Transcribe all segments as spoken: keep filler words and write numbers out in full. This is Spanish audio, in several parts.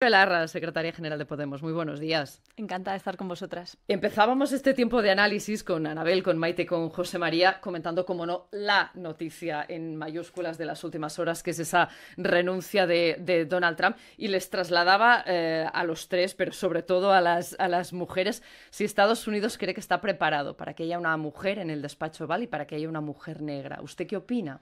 Belarra, secretaria general de Podemos. Muy buenos días. Encantada de estar con vosotras. Empezábamos este tiempo de análisis con Anabel, con Maite, con José María, comentando, como no, la noticia en mayúsculas de las últimas horas, que es esa renuncia de, de Donald Trump. Y les trasladaba eh, a los tres, pero sobre todo a las, a las mujeres, si Estados Unidos cree que está preparado para que haya una mujer en el despacho oval y para que haya una mujer negra. ¿Usted qué opina?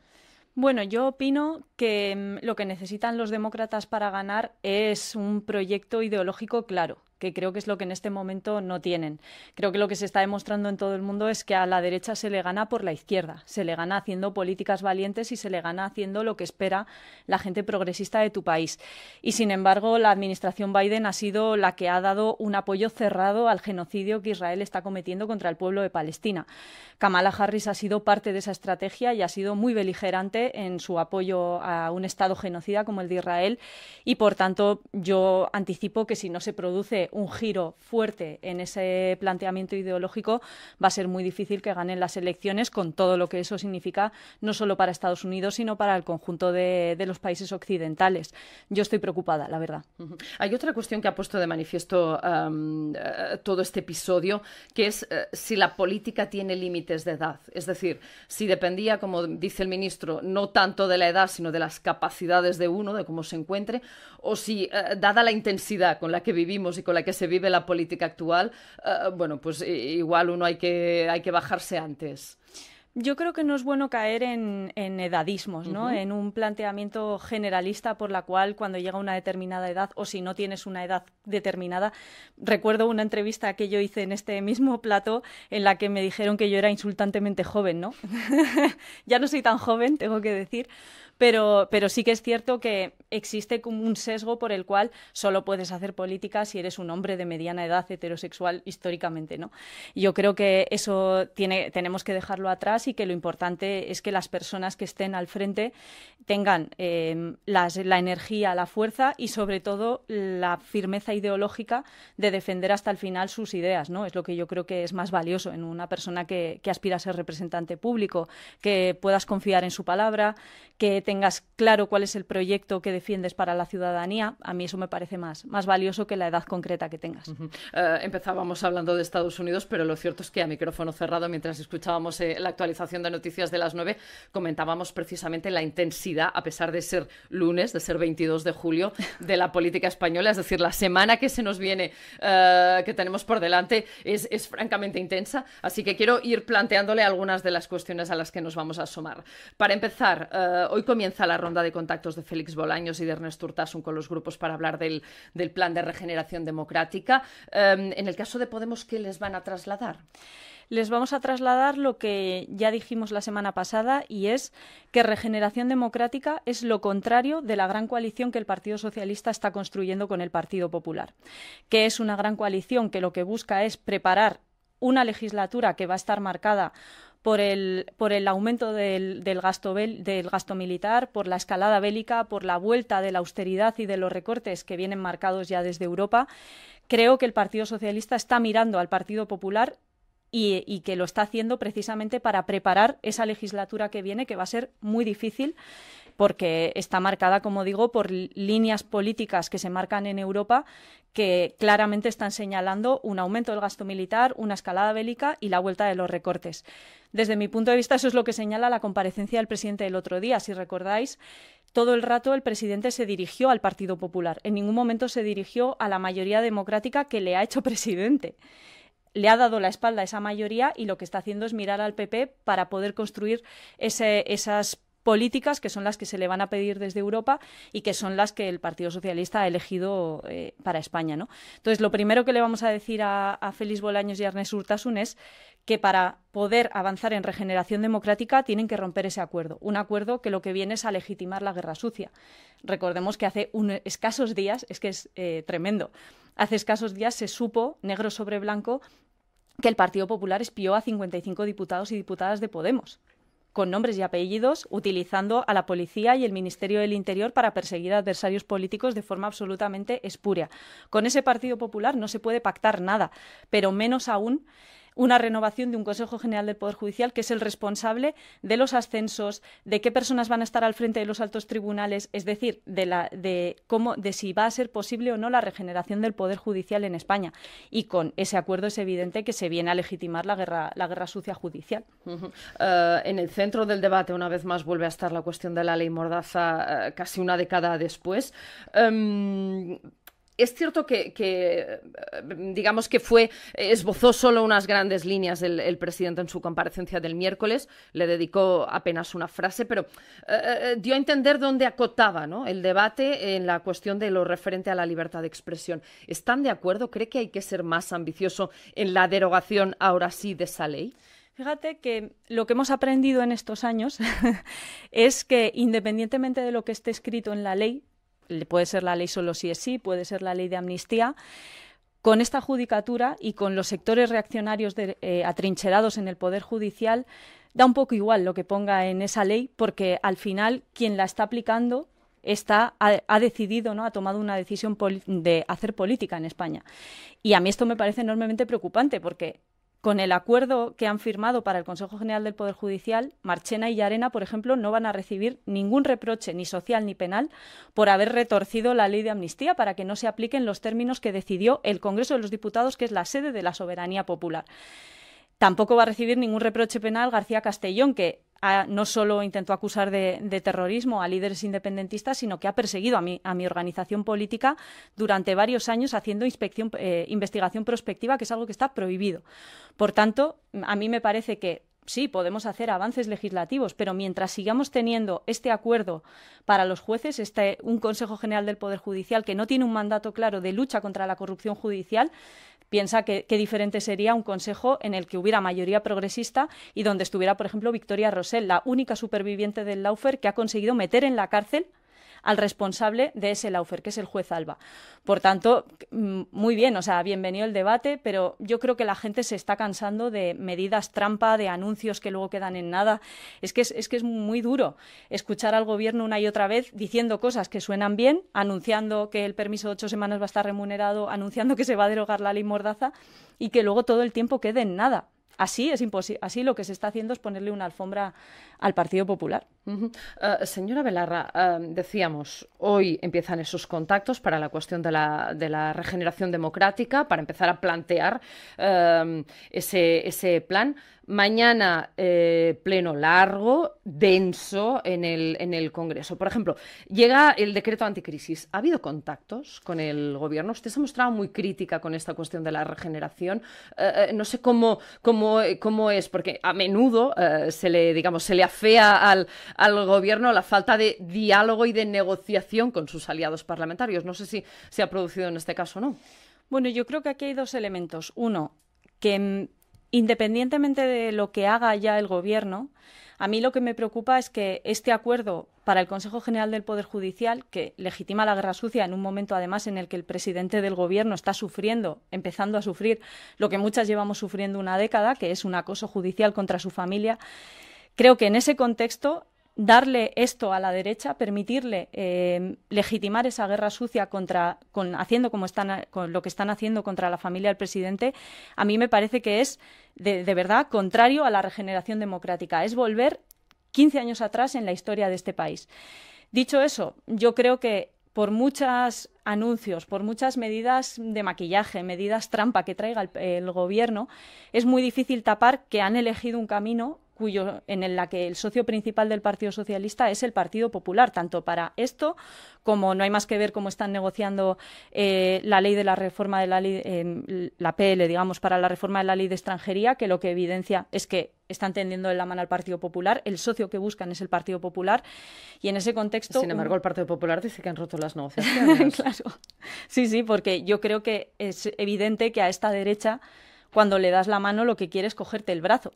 Bueno, yo opino que lo que necesitan los demócratas para ganar es un proyecto ideológico claro, que creo que es lo que en este momento no tienen. Creo que lo que se está demostrando en todo el mundo es que a la derecha se le gana por la izquierda, se le gana haciendo políticas valientes y se le gana haciendo lo que espera la gente progresista de tu país. Y, sin embargo, la administración Biden ha sido la que ha dado un apoyo cerrado al genocidio que Israel está cometiendo contra el pueblo de Palestina. Kamala Harris ha sido parte de esa estrategia y ha sido muy beligerante en su apoyo a un Estado genocida como el de Israel y, por tanto, yo anticipo que si no se produce un giro fuerte en ese planteamiento ideológico, va a ser muy difícil que ganen las elecciones, con todo lo que eso significa no solo para Estados Unidos, sino para el conjunto de, de los países occidentales. Yo estoy preocupada, la verdad. Hay otra cuestión que ha puesto de manifiesto um, uh, todo este episodio, que es uh, si la política tiene límites de edad. Es decir, si dependía, como dice el ministro, no tanto de la edad, sino de las capacidades de uno, de cómo se encuentre, o si, uh, dada la intensidad con la que vivimos y con la que se vive la política actual, uh, bueno, pues igual uno hay que, hay que bajarse antes. Yo creo que no es bueno caer en, en edadismos, ¿no? Uh-huh. En un planteamiento generalista por la cual cuando llega una determinada edad o si no tienes una edad determinada. Recuerdo una entrevista que yo hice en este mismo plató en la que me dijeron que yo era insultantemente joven, ¿no? Ya no soy tan joven, tengo que decir, pero, pero sí que es cierto que existe como un sesgo por el cual solo puedes hacer política si eres un hombre de mediana edad heterosexual históricamente, ¿no? Yo creo que eso tiene, tenemos que dejarlo atrás y que lo importante es que las personas que estén al frente tengan eh, las, la energía, la fuerza y sobre todo la firmeza ideológica de defender hasta el final sus ideas, ¿no? Es lo que yo creo que es más valioso en una persona que, que aspira a ser representante público, que puedas confiar en su palabra, que tengas claro cuál es el proyecto que defiendes para la ciudadanía. A mí eso me parece más, más valioso que la edad concreta que tengas. Uh-huh. uh, empezábamos hablando de Estados Unidos, pero lo cierto es que a micrófono cerrado, mientras escuchábamos eh, la actualización de noticias de las nueve, comentábamos precisamente la intensidad, a pesar de ser lunes, de ser veintidós de julio, de la política española. Es decir, la semana que se nos viene, uh, que tenemos por delante, es, es francamente intensa. Así que quiero ir planteándole algunas de las cuestiones a las que nos vamos a asomar. Para empezar, uh, hoy comienza la ronda de contactos de Félix Bolaños y de Ernest Urtasun con los grupos para hablar del, del plan de regeneración democrática. Um, en el caso de Podemos, ¿qué les van a trasladar? Les vamos a trasladar lo que ya dijimos la semana pasada y es que regeneración democrática es lo contrario de la gran coalición que el Partido Socialista está construyendo con el Partido Popular, que es una gran coalición que lo que busca es preparar una legislatura que va a estar marcada por el, por el aumento del, del, gasto bel, del gasto militar, por la escalada bélica, por la vuelta de la austeridad y de los recortes que vienen marcados ya desde Europa. Creo que el Partido Socialista está mirando al Partido Popular Y, y que lo está haciendo precisamente para preparar esa legislatura que viene, que va a ser muy difícil, porque está marcada, como digo, por líneas políticas que se marcan en Europa que claramente están señalando un aumento del gasto militar, una escalada bélica y la vuelta de los recortes. Desde mi punto de vista, eso es lo que señala la comparecencia del presidente el otro día. Si recordáis, todo el rato el presidente se dirigió al Partido Popular. En ningún momento se dirigió a la mayoría democrática que le ha hecho presidente. Le ha dado la espalda a esa mayoría y lo que está haciendo es mirar al P P para poder construir ese, esas políticas que son las que se le van a pedir desde Europa y que son las que el Partido Socialista ha elegido eh, para España, ¿no? Entonces, lo primero que le vamos a decir a, a Félix Bolaños y a Ernest Urtasun es que para poder avanzar en regeneración democrática tienen que romper ese acuerdo. Un acuerdo que lo que viene es a legitimar la guerra sucia. Recordemos que hace unos escasos días, es que es eh, tremendo, hace escasos días se supo, negro sobre blanco, que el Partido Popular espió a cincuenta y cinco diputados y diputadas de Podemos, con nombres y apellidos, utilizando a la policía y el Ministerio del Interior para perseguir a adversarios políticos de forma absolutamente espúrea. Con ese Partido Popular no se puede pactar nada, pero menos aún una renovación de un Consejo General del Poder Judicial que es el responsable de los ascensos, de qué personas van a estar al frente de los altos tribunales, es decir, de, la, de, cómo, de si va a ser posible o no la regeneración del Poder Judicial en España. Y con ese acuerdo es evidente que se viene a legitimar la guerra, la guerra sucia judicial. Uh-huh. uh, en el centro del debate, una vez más, vuelve a estar la cuestión de la ley Mordaza uh, casi una década después. Um... Es cierto que, que, digamos que fue, esbozó solo unas grandes líneas el, el presidente en su comparecencia del miércoles, le dedicó apenas una frase, pero eh, dio a entender dónde acotaba, ¿no?, el debate en la cuestión de lo referente a la libertad de expresión. ¿Están de acuerdo? ¿Cree que hay que ser más ambicioso en la derogación, ahora sí, de esa ley? Fíjate que lo que hemos aprendido en estos años es que, independientemente de lo que esté escrito en la ley, puede ser la ley solo si es sí, puede ser la ley de amnistía, con esta judicatura y con los sectores reaccionarios de, eh, atrincherados en el Poder Judicial, da un poco igual lo que ponga en esa ley, porque al final quien la está aplicando está, ha, ha decidido, ¿no?, ha tomado una decisión de hacer política en España. Y a mí esto me parece enormemente preocupante, porque con el acuerdo que han firmado para el Consejo General del Poder Judicial, Marchena y Llarena, por ejemplo, no van a recibir ningún reproche, ni social ni penal, por haber retorcido la ley de amnistía para que no se apliquen los términos que decidió el Congreso de los Diputados, que es la sede de la soberanía popular. Tampoco va a recibir ningún reproche penal García Castellón, que ha, no solo intentó acusar de, de terrorismo a líderes independentistas, sino que ha perseguido a mi, a mi organización política durante varios años haciendo inspección, eh, investigación prospectiva, que es algo que está prohibido. Por tanto, a mí me parece que sí, podemos hacer avances legislativos, pero mientras sigamos teniendo este acuerdo para los jueces, este, un Consejo General del Poder Judicial que no tiene un mandato claro de lucha contra la corrupción judicial, piensa que, que diferente sería un consejo en el que hubiera mayoría progresista y donde estuviera, por ejemplo, Victoria Rossell, la única superviviente del Lawfare que ha conseguido meter en la cárcel al responsable de ese Lawfare, que es el juez Alba. Por tanto, muy bien, o sea, bienvenido el debate, pero yo creo que la gente se está cansando de medidas trampa, de anuncios que luego quedan en nada. Es que es, es que es muy duro escuchar al gobierno una y otra vez diciendo cosas que suenan bien, anunciando que el permiso de ocho semanas va a estar remunerado, anunciando que se va a derogar la ley Mordaza y que luego todo el tiempo quede en nada. Así es imposible. Así lo que se está haciendo es ponerle una alfombra al Partido Popular. Uh-huh. uh, señora Belarra, uh, decíamos, hoy empiezan esos contactos para la cuestión de la, de la regeneración democrática, para empezar a plantear uh, ese, ese plan. Mañana, eh, pleno largo, denso en el, en el Congreso. Por ejemplo, llega el decreto anticrisis. ¿Ha habido contactos con el Gobierno? Usted se ha mostrado muy crítica con esta cuestión de la regeneración. Eh, no sé cómo, cómo, cómo es, porque a menudo eh, se le, digamos, se le afea al, al Gobierno la falta de diálogo y de negociación con sus aliados parlamentarios. No sé si se ha producido en este caso o no. Bueno, yo creo que aquí hay dos elementos. Uno, que independientemente de lo que haga ya el Gobierno, a mí lo que me preocupa es que este acuerdo para el Consejo General del Poder Judicial, que legitima la guerra sucia en un momento, además, en el que el presidente del Gobierno está sufriendo, empezando a sufrir lo que muchas llevamos sufriendo una década, que es un acoso judicial contra su familia, creo que en ese contexto darle esto a la derecha, permitirle eh, legitimar esa guerra sucia contra, con, haciendo como están, con lo que están haciendo contra la familia del presidente, a mí me parece que es de, de verdad contrario a la regeneración democrática. Es volver quince años atrás en la historia de este país. Dicho eso, yo creo que por muchos anuncios, por muchas medidas de maquillaje, medidas trampa que traiga el, el Gobierno, es muy difícil tapar que han elegido un camino cuyo, en la que el socio principal del Partido Socialista es el Partido Popular, tanto para esto como no hay más que ver cómo están negociando eh, la ley de la reforma de la ley, eh, la P L, digamos, para la reforma de la ley de extranjería, que lo que evidencia es que están tendiendo de la mano al Partido Popular, el socio que buscan es el Partido Popular, y en ese contexto... Sin embargo, un... el Partido Popular dice que han roto las negociaciones. Claro, sí, sí, porque yo creo que es evidente que a esta derecha, cuando le das la mano, lo que quiere es cogerte el brazo.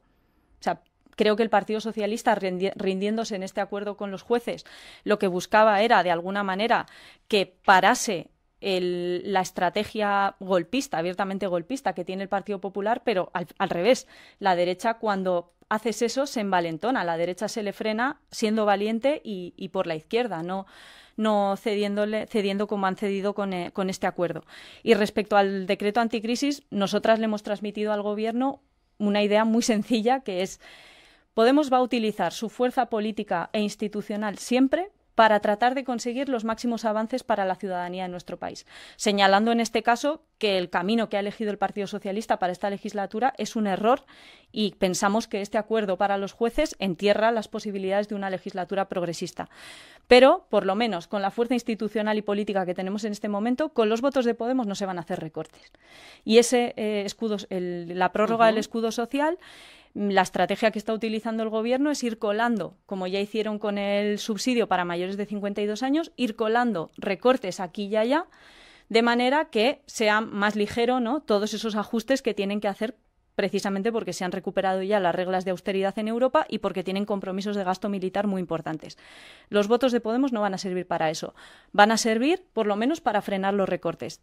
O sea, creo que el Partido Socialista, rindiéndose en este acuerdo con los jueces, lo que buscaba era, de alguna manera, que parase el, la estrategia golpista, abiertamente golpista, que tiene el Partido Popular, pero al, al revés. La derecha, cuando haces eso, se envalentona. La derecha se le frena siendo valiente y, y por la izquierda, no, no cediéndole, cediendo como han cedido con, eh, con este acuerdo. Y respecto al decreto anticrisis, nosotras le hemos transmitido al Gobierno una idea muy sencilla, que es: Podemos va a utilizar su fuerza política e institucional siempre para tratar de conseguir los máximos avances para la ciudadanía de nuestro país, señalando en este caso que el camino que ha elegido el Partido Socialista para esta legislatura es un error, y pensamos que este acuerdo para los jueces entierra las posibilidades de una legislatura progresista. Pero, por lo menos, con la fuerza institucional y política que tenemos en este momento, con los votos de Podemos no se van a hacer recortes. Y ese eh, escudo, el, la prórroga Uh-huh. del escudo social, la estrategia que está utilizando el Gobierno es ir colando, como ya hicieron con el subsidio para mayores de cincuenta y dos años, ir colando recortes aquí y allá, de manera que sea más ligero, ¿no?, todos esos ajustes que tienen que hacer, precisamente porque se han recuperado ya las reglas de austeridad en Europa y porque tienen compromisos de gasto militar muy importantes. Los votos de Podemos no van a servir para eso. Van a servir, por lo menos, para frenar los recortes.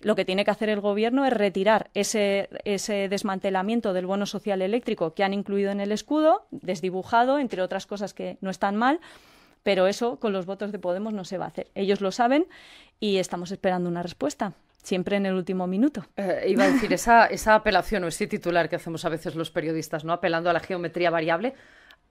Lo que tiene que hacer el Gobierno es retirar ese, ese desmantelamiento del bono social eléctrico que han incluido en el escudo, desdibujado, entre otras cosas que no están mal, pero eso con los votos de Podemos no se va a hacer. Ellos lo saben y estamos esperando una respuesta. Siempre en el último minuto. Eh, iba a decir, esa, esa apelación o ese titular que hacemos a veces los periodistas, ¿no?, apelando a la geometría variable,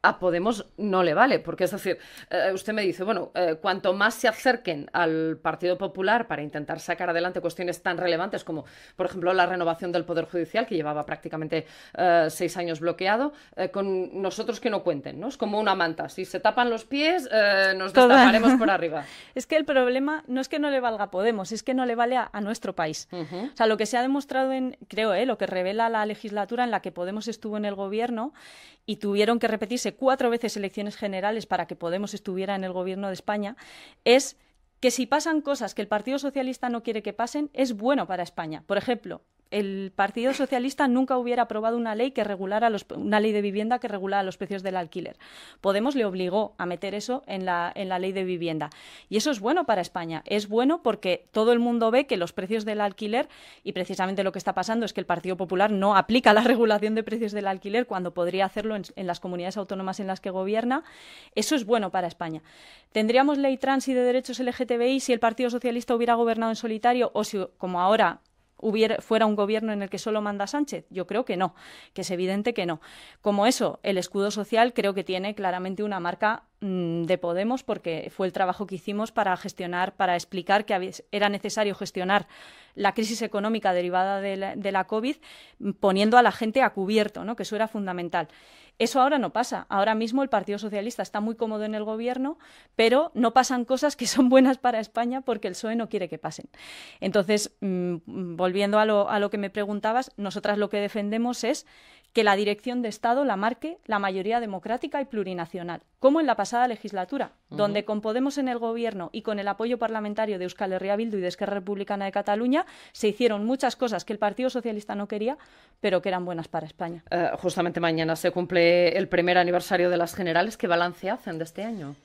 a Podemos no le vale. Porque, es decir, eh, usted me dice, bueno, eh, cuanto más se acerquen al Partido Popular para intentar sacar adelante cuestiones tan relevantes como, por ejemplo, la renovación del Poder Judicial, que llevaba prácticamente eh, seis años bloqueado, eh, con nosotros que no cuenten, ¿no? Es como una manta. Si se tapan los pies, eh, nos destaparemos por arriba. Es que el problema no es que no le valga a Podemos, es que no le vale a, a nuestro país. Uh-huh. O sea, lo que se ha demostrado, en, creo, eh, lo que revela la legislatura en la que Podemos estuvo en el Gobierno y tuvieron que repetirse cuatro veces elecciones generales para que Podemos estuviera en el Gobierno de España, es que si pasan cosas que el Partido Socialista no quiere que pasen, es bueno para España. Por ejemplo, el Partido Socialista nunca hubiera aprobado una ley que regulara los, una ley de vivienda que regulara los precios del alquiler. Podemos le obligó a meter eso en la, en la ley de vivienda. Y eso es bueno para España. Es bueno porque todo el mundo ve que los precios del alquiler, y precisamente lo que está pasando es que el Partido Popular no aplica la regulación de precios del alquiler cuando podría hacerlo en, en las comunidades autónomas en las que gobierna. Eso es bueno para España. ¿Tendríamos ley trans y de derechos L G T B I si el Partido Socialista hubiera gobernado en solitario o si, como ahora, Hubiera, fuera un gobierno en el que solo manda Sánchez? Yo creo que no, que es evidente que no. Como eso, el escudo social creo que tiene claramente una marca mmm, de Podemos, porque fue el trabajo que hicimos para gestionar, para explicar que era necesario gestionar la crisis económica derivada de la, de la COVID poniendo a la gente a cubierto, ¿no?, que eso era fundamental. Eso ahora no pasa. Ahora mismo el Partido Socialista está muy cómodo en el Gobierno, pero no pasan cosas que son buenas para España porque el P S O E no quiere que pasen. Entonces, mmm, volviendo a lo, a lo que me preguntabas, nosotras lo que defendemos es que la dirección de Estado la marque la mayoría democrática y plurinacional, como en la pasada legislatura, uh-huh. donde con Podemos en el Gobierno y con el apoyo parlamentario de Euskal Herria Bildu y de Esquerra Republicana de Cataluña se hicieron muchas cosas que el Partido Socialista no quería, pero que eran buenas para España. Eh, justamente mañana se cumple el primer aniversario de las generales. ¿Qué balance hacen de este año?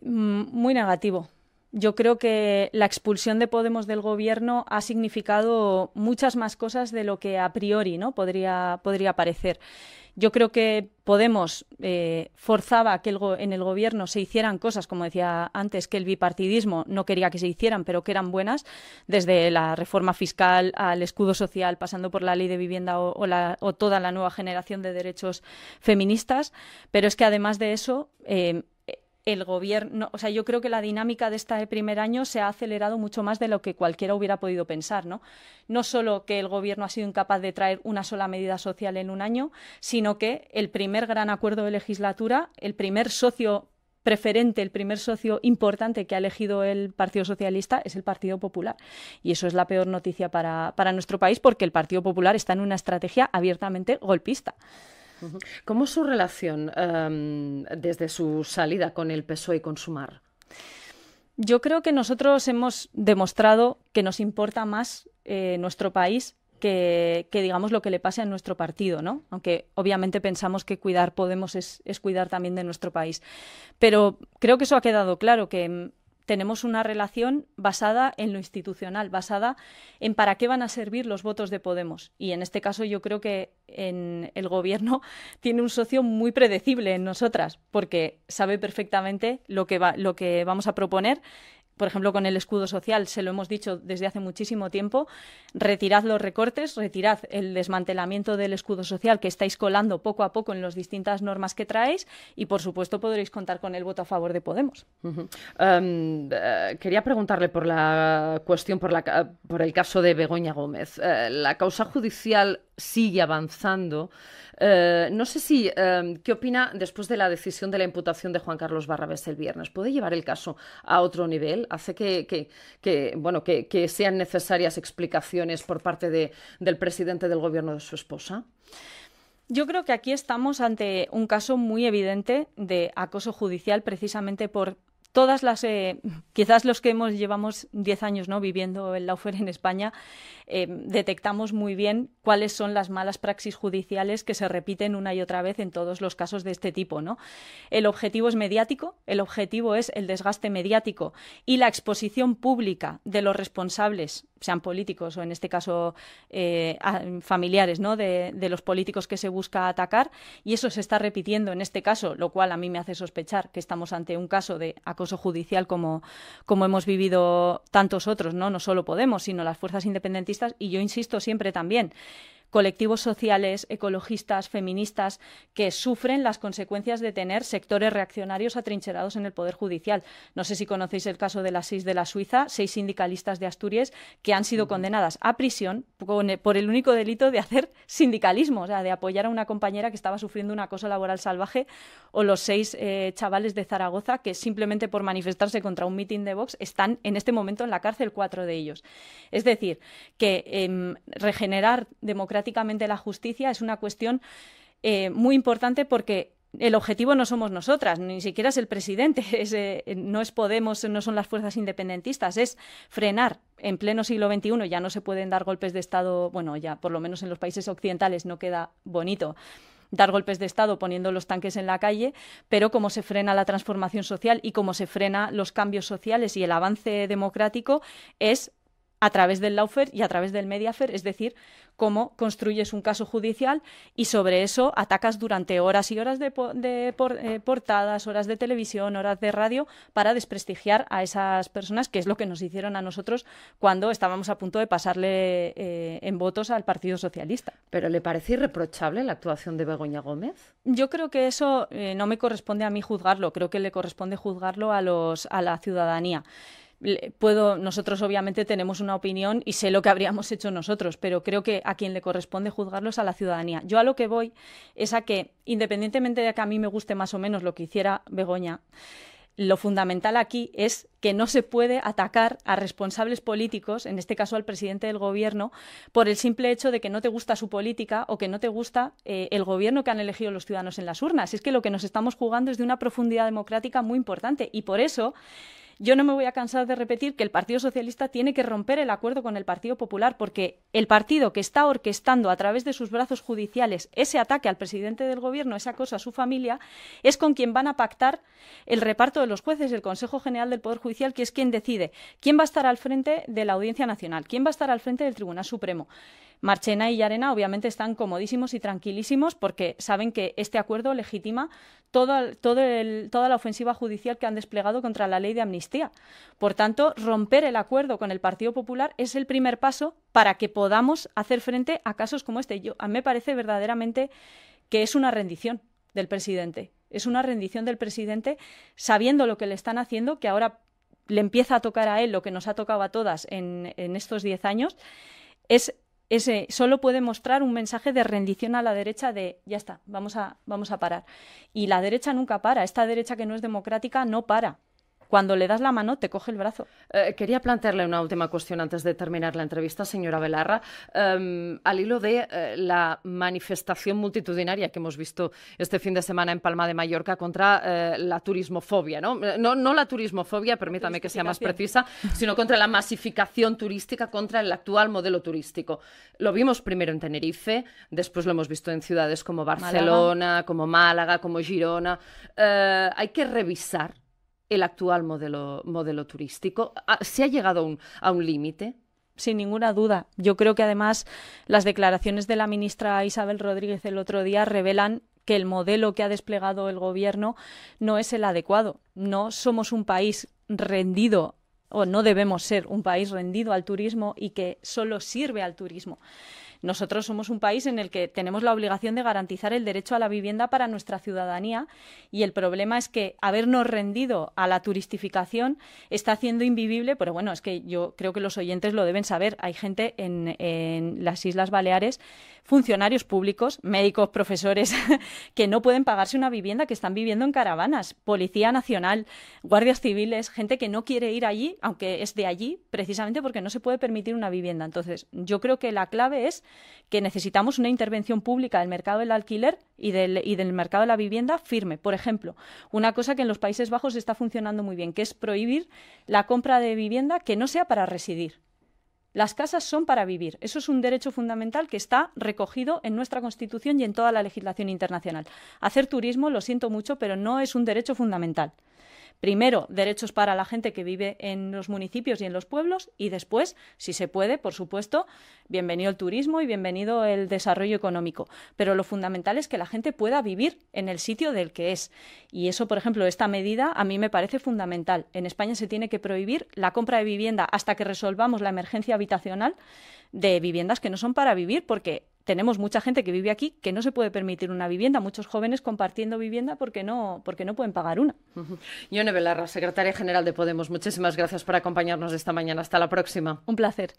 Mm, muy negativo. Yo creo que la expulsión de Podemos del Gobierno ha significado muchas más cosas de lo que a priori, ¿no?, podría, podría parecer. Yo creo que Podemos eh, forzaba que el go- en el Gobierno se hicieran cosas, como decía antes, que el bipartidismo no quería que se hicieran, pero que eran buenas, desde la reforma fiscal al escudo social, pasando por la ley de vivienda o, o, la, o toda la nueva generación de derechos feministas. Pero es que además de eso, Eh, el Gobierno, o sea, yo creo que la dinámica de este primer año se ha acelerado mucho más de lo que cualquiera hubiera podido pensar, ¿no? No solo que el Gobierno ha sido incapaz de traer una sola medida social en un año, sino que el primer gran acuerdo de legislatura, el primer socio preferente, el primer socio importante que ha elegido el Partido Socialista es el Partido Popular. Y eso es la peor noticia para, para nuestro país, porque el Partido Popular está en una estrategia abiertamente golpista. ¿Cómo es su relación um, desde su salida con el P S O E y con Sumar? Yo creo que nosotros hemos demostrado que nos importa más eh, nuestro país que, que, digamos, lo que le pase a nuestro partido, ¿no? Aunque obviamente pensamos que cuidar Podemos es, es cuidar también de nuestro país. Pero creo que eso ha quedado claro, que tenemos una relación basada en lo institucional, basada en para qué van a servir los votos de Podemos. Y en este caso yo creo que en el Gobierno tiene un socio muy predecible en nosotras, porque sabe perfectamente lo que, va, lo que vamos a proponer, por ejemplo, con el escudo social, se lo hemos dicho desde hace muchísimo tiempo, retirad los recortes, retirad el desmantelamiento del escudo social que estáis colando poco a poco en las distintas normas que traéis y, por supuesto, podréis contar con el voto a favor de Podemos. Uh-huh. um, uh, quería preguntarle por la cuestión, por, la, por el caso de Begoña Gómez. Uh, la causa judicial sigue avanzando. Uh, no sé si, uh, ¿qué opina después de la decisión de la imputación de Juan Carlos Barrabés el viernes? ¿Puede llevar el caso a otro nivel? ¿Hace que, que, que, bueno, que, que sean necesarias explicaciones por parte de, del presidente del gobierno de su esposa? Yo creo que aquí estamos ante un caso muy evidente de acoso judicial, precisamente por todas las, eh, quizás los que hemos llevamos diez años, ¿no?, viviendo el lawfare en España, eh, detectamos muy bien cuáles son las malas praxis judiciales que se repiten una y otra vez en todos los casos de este tipo, ¿no? El objetivo es mediático, el objetivo es el desgaste mediático y la exposición pública de los responsables, sean políticos o en este caso eh, familiares, ¿no?, de, de los políticos que se busca atacar, y eso se está repitiendo en este caso, lo cual a mí me hace sospechar que estamos ante un caso de acoso judicial como, como hemos vivido tantos otros, ¿no? No solo Podemos, sino las fuerzas independentistas y yo insisto siempre también, colectivos sociales, ecologistas, feministas, que sufren las consecuencias de tener sectores reaccionarios atrincherados en el Poder Judicial. No sé si conocéis el caso de las seis de la Suiza, seis sindicalistas de Asturias que han sido condenadas a prisión por el único delito de hacer sindicalismo, o sea, de apoyar a una compañera que estaba sufriendo un acoso laboral salvaje, o los seis eh, chavales de Zaragoza que simplemente por manifestarse contra un mitin de Vox están en este momento en la cárcel, cuatro de ellos. Es decir, que eh, regenerar democracia prácticamente la justicia es una cuestión eh, muy importante porque el objetivo no somos nosotras, ni siquiera es el presidente, es, eh, no es Podemos, no son las fuerzas independentistas, es frenar. En pleno siglo veintiuno ya no se pueden dar golpes de Estado, bueno, ya por lo menos en los países occidentales no queda bonito dar golpes de Estado poniendo los tanques en la calle, pero como se frena la transformación social y como se frena los cambios sociales y el avance democrático es a través del lawfare y a través del mediafer, es decir, cómo construyes un caso judicial y sobre eso atacas durante horas y horas de, po de por eh, portadas, horas de televisión, horas de radio, para desprestigiar a esas personas, que es lo que nos hicieron a nosotros cuando estábamos a punto de pasarle eh, en votos al Partido Socialista. ¿Pero le parece irreprochable la actuación de Begoña Gómez? Yo creo que eso eh, no me corresponde a mí juzgarlo, creo que le corresponde juzgarlo a, los, a la ciudadanía. Puedo, nosotros obviamente tenemos una opinión y sé lo que habríamos hecho nosotros, pero creo que a quien le corresponde juzgarlo es a la ciudadanía. Yo a lo que voy es a que, independientemente de que a mí me guste más o menos lo que hiciera Begoña, lo fundamental aquí es que no se puede atacar a responsables políticos, en este caso al presidente del gobierno, por el simple hecho de que no te gusta su política o que no te gusta eh, el gobierno que han elegido los ciudadanos en las urnas. Es que lo que nos estamos jugando es de una profundidad democrática muy importante y por eso yo no me voy a cansar de repetir que el Partido Socialista tiene que romper el acuerdo con el Partido Popular, porque el partido que está orquestando a través de sus brazos judiciales ese ataque al presidente del gobierno, esa cosa a su familia, es con quien van a pactar el reparto de los jueces, el Consejo General del Poder Judicial, que es quien decide quién va a estar al frente de la Audiencia Nacional, quién va a estar al frente del Tribunal Supremo. Marchena y Llarena obviamente están comodísimos y tranquilísimos porque saben que este acuerdo legitima todo, todo el, toda la ofensiva judicial que han desplegado contra la ley de amnistía. Por tanto, romper el acuerdo con el Partido Popular es el primer paso para que podamos hacer frente a casos como este. Yo, a mí me parece verdaderamente que es una rendición del presidente. Es una rendición del presidente sabiendo lo que le están haciendo, que ahora le empieza a tocar a él lo que nos ha tocado a todas en, en estos diez años. Es Ese solo puede mostrar un mensaje de rendición a la derecha de ya está, vamos a, vamos a parar. Y la derecha nunca para, esta derecha que no es democrática no para. Cuando le das la mano, te coge el brazo. Eh, quería plantearle una última cuestión antes de terminar la entrevista, señora Belarra. Um, al hilo de eh, la manifestación multitudinaria que hemos visto este fin de semana en Palma de Mallorca contra eh, la turismofobia, ¿no? No, no la turismofobia, permítame que sea más precisa, sino contra la masificación turística, contra el actual modelo turístico. Lo vimos primero en Tenerife, después lo hemos visto en ciudades como Barcelona, Málaga. como Málaga, como Girona. Eh, hay que revisar el actual modelo, modelo turístico. ¿Se ha llegado un, a un límite? Sin ninguna duda. Yo creo que además las declaraciones de la ministra Isabel Rodríguez el otro día revelan que el modelo que ha desplegado el gobierno no es el adecuado. No somos un país rendido o no debemos ser un país rendido al turismo y que solo sirve al turismo. Nosotros somos un país en el que tenemos la obligación de garantizar el derecho a la vivienda para nuestra ciudadanía, y el problema es que habernos rendido a la turistificación está haciendo invivible, pero bueno, es que yo creo que los oyentes lo deben saber. Hay gente en, en las Islas Baleares, funcionarios públicos, médicos, profesores, que no pueden pagarse una vivienda, que están viviendo en caravanas, Policía Nacional, guardias civiles, gente que no quiere ir allí, aunque es de allí, precisamente porque no se puede permitir una vivienda. Entonces, yo creo que la clave es que necesitamos una intervención pública del mercado del alquiler y del, y del mercado de la vivienda firme. Por ejemplo, una cosa que en los Países Bajos está funcionando muy bien, que es prohibir la compra de vivienda que no sea para residir. Las casas son para vivir. Eso es un derecho fundamental que está recogido en nuestra Constitución y en toda la legislación internacional. Hacer turismo, lo siento mucho, pero no es un derecho fundamental. Primero, derechos para la gente que vive en los municipios y en los pueblos, y después, si se puede, por supuesto, bienvenido el turismo y bienvenido el desarrollo económico. Pero lo fundamental es que la gente pueda vivir en el sitio del que es. Y eso, por ejemplo, esta medida a mí me parece fundamental. En España se tiene que prohibir la compra de vivienda hasta que resolvamos la emergencia habitacional de viviendas que no son para vivir, porque tenemos mucha gente que vive aquí que no se puede permitir una vivienda, muchos jóvenes compartiendo vivienda porque no, porque no pueden pagar una. Ione Belarra, secretaria general de Podemos, muchísimas gracias por acompañarnos esta mañana. Hasta la próxima. Un placer.